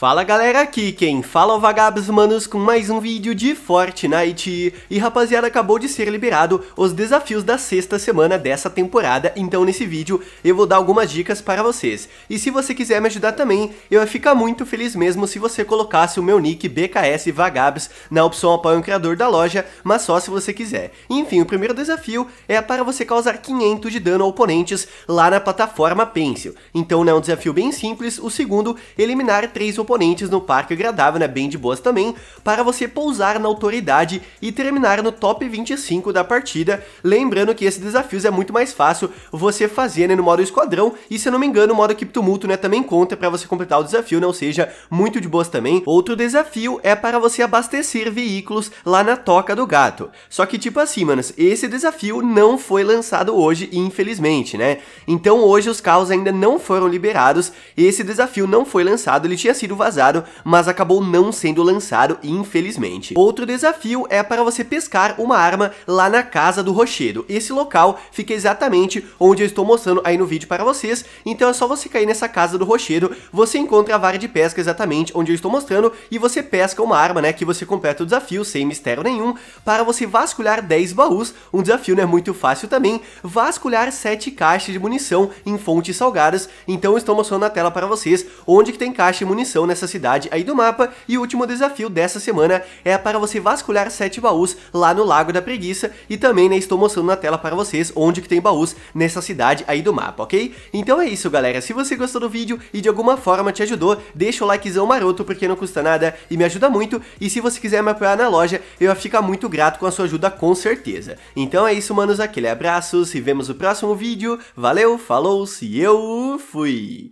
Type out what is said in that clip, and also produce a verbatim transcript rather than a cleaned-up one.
Fala galera, aqui quem fala é o Vagabbss, manos, com mais um vídeo de Fortnite. E rapaziada, acabou de ser liberado os desafios da sexta semana dessa temporada, então nesse vídeo eu vou dar algumas dicas para vocês. E se você quiser me ajudar também, eu ia ficar muito feliz mesmo se você colocasse o meu nick B K S Vagabbss na opção apoio um criador da loja, mas só se você quiser. Enfim, o primeiro desafio é para você causar quinhentos de dano a oponentes lá na plataforma Pencil. Então não é um desafio bem simples. O segundo, eliminar três oponentes oponentes no parque agradável, né, bem de boas também, para você pousar na autoridade e terminar no top vinte e cinco da partida. Lembrando que esses desafios é muito mais fácil você fazer, né, no modo esquadrão, e se eu não me engano o modo equipe tumulto, né, também conta para você completar o desafio, né, ou seja, muito de boas também. Outro desafio é para você abastecer veículos lá na toca do gato. Só que tipo assim, manos, esse desafio não foi lançado hoje, infelizmente, né, então hoje os carros ainda não foram liberados, esse desafio não foi lançado, ele tinha sido vazado, mas acabou não sendo lançado, infelizmente. Outro desafio é para você pescar uma arma lá na casa do rochedo. Esse local fica exatamente onde eu estou mostrando aí no vídeo para vocês, então é só você cair nessa casa do rochedo, você encontra a vara de pesca exatamente onde eu estou mostrando e você pesca uma arma, né, que você completa o desafio sem mistério nenhum, para você vasculhar dez baús, um desafio, né, muito fácil também, vasculhar sete caixas de munição em fontes salgadas. Então eu estou mostrando na tela para vocês onde que tem caixa de munição, né, nessa cidade aí do mapa. E o último desafio dessa semana é para você vasculhar sete baús lá no Lago da Preguiça, e também, né, estou mostrando na tela para vocês onde que tem baús nessa cidade aí do mapa, ok? Então é isso, galera. Se você gostou do vídeo e de alguma forma te ajudou, deixa o likezão maroto, porque não custa nada e me ajuda muito. E se você quiser me apoiar na loja, eu vou ficar muito grato com a sua ajuda, com certeza. Então é isso, manos, aquele abraço, se vemos no próximo vídeo. Valeu, falou, se eu fui!